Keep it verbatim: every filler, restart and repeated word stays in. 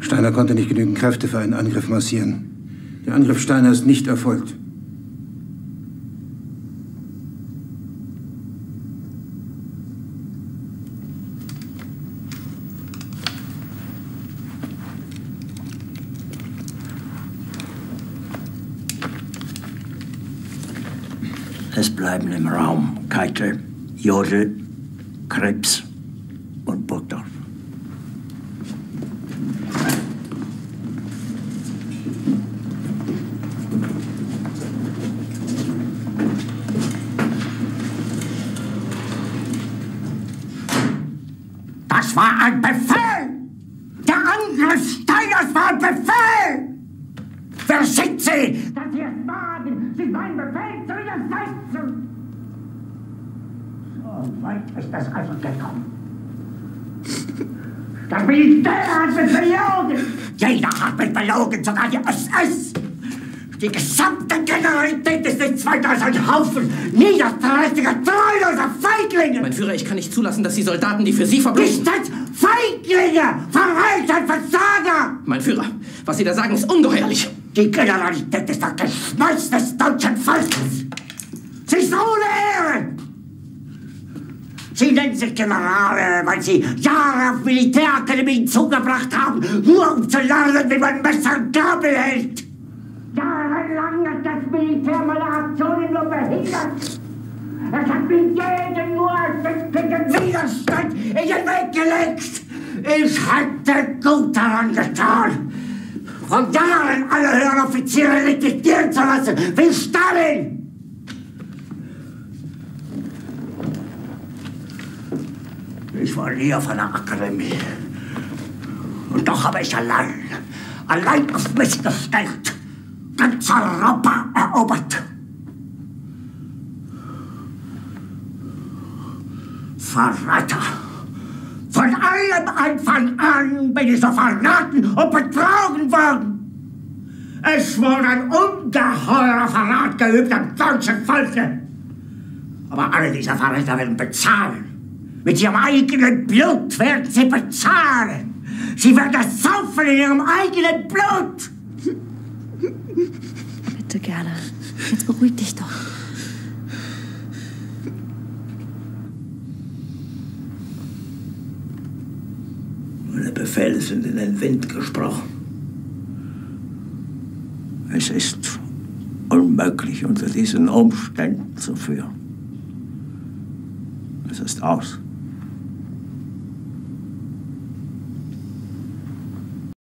Steiner konnte nicht genügend Kräfte für einen Angriff massieren. Der Angriff Steiner ist nicht erfolgt. Es bleiben im Raum Keitel, Jodl, Krebs und Burgdorf. Das war ein Befehl! Der Angriff Steiners war ein Befehl! Wer schickt sie? Dass sie es wagen, sich meinen Befehl zu widersetzen! So weit ist das also gekommen. Das Militär hat mich belogen! Jeder hat mich belogen, sogar die S S! Die gesamte Generalität ist nichts weiter als ein Haufen niederträchtiger, treuloser Feiglinge! Mein Führer, ich kann nicht zulassen, dass die Soldaten, die für Sie verbringen... Nichts! Feiglinge! Verräter, Versager! Mein Führer, was Sie da sagen, ist ungeheuerlich! Die Generalität ist das Geschmeiß des deutschen Volkes! Sie ist ohne Ehre! Sie nennen sich Generale, weil sie Jahre auf Militärakademien zugebracht haben, nur um zu lernen, wie man Messer und Gabel hält! Jahrelang hat das Militär meine Aktionen nur behindert! Es hat mir jeden nur erweckenden Widerstand in den Weg gelegt! Ich hätte gut daran getan! Von Jahren alle höheren Offiziere liquidieren zu lassen, wie Stalin! Ich war nie auf einer Akademie. Und doch habe ich allein, allein auf mich gestellt, ganz Europa erobert. Verräter! Von allem Anfang an bin ich so verraten und betrogen worden. Es wurde ein ungeheurer Verrat geübt am deutschen Volke. Aber alle diese Verräter werden bezahlen. Mit ihrem eigenen Blut werden sie bezahlen. Sie werden das saufen in ihrem eigenen Blut. Bitte gerne. Jetzt beruhig dich doch. Meine Befehle sind in den Wind gesprochen. Es ist unmöglich, unter diesen Umständen zu führen. Es ist aus.